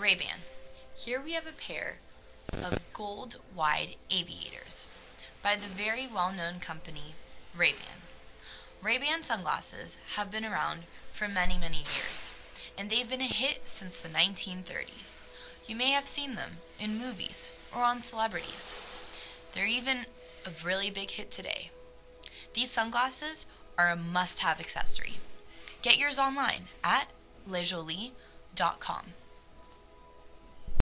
Ray-Ban. Here we have a pair of gold-wide aviators by the very well-known company Ray-Ban. Ray-Ban sunglasses have been around for many, many years, and they've been a hit since the 1930s. You may have seen them in movies or on celebrities. They're even a really big hit today. These sunglasses are a must-have accessory. Get yours online at lejolie.com.